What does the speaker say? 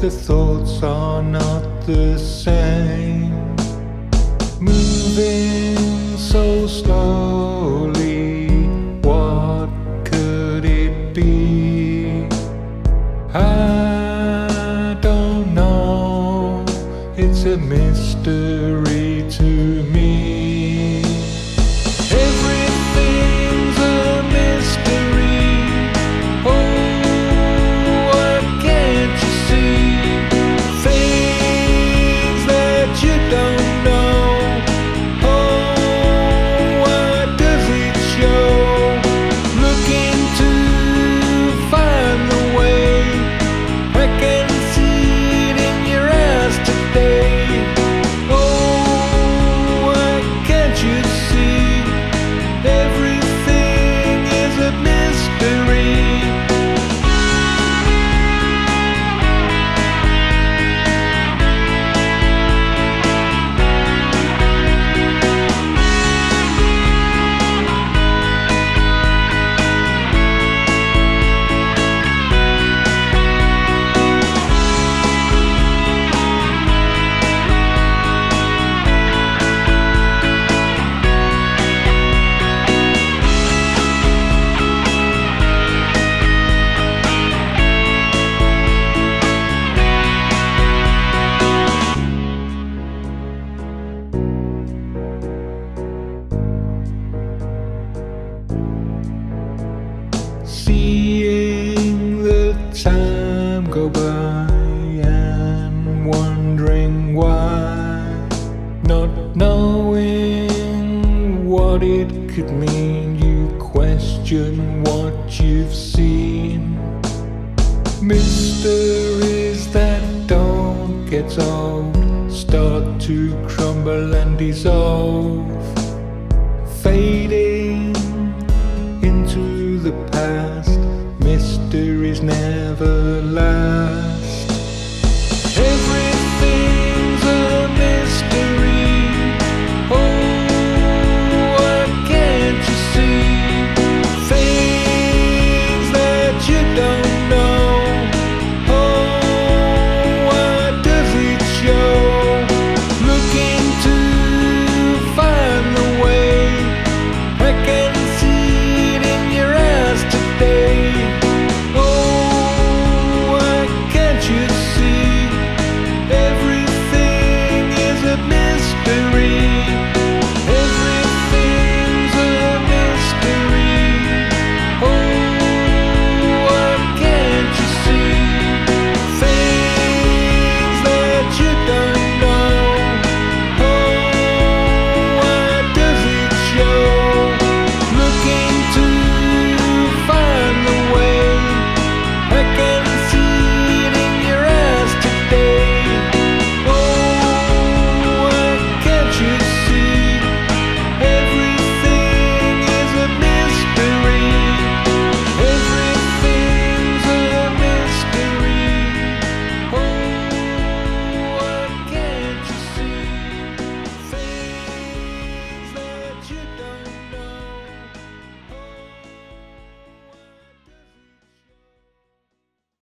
the thoughts are not the same. Moving so slowly, what could it be? I don't know, it's a mystery to me. Seeing the time go by and wondering why, not knowing what it could mean, you question what you've seen. Mysteries that don't get old start to crumble and dissolve, fading into the past. Mysteries never last.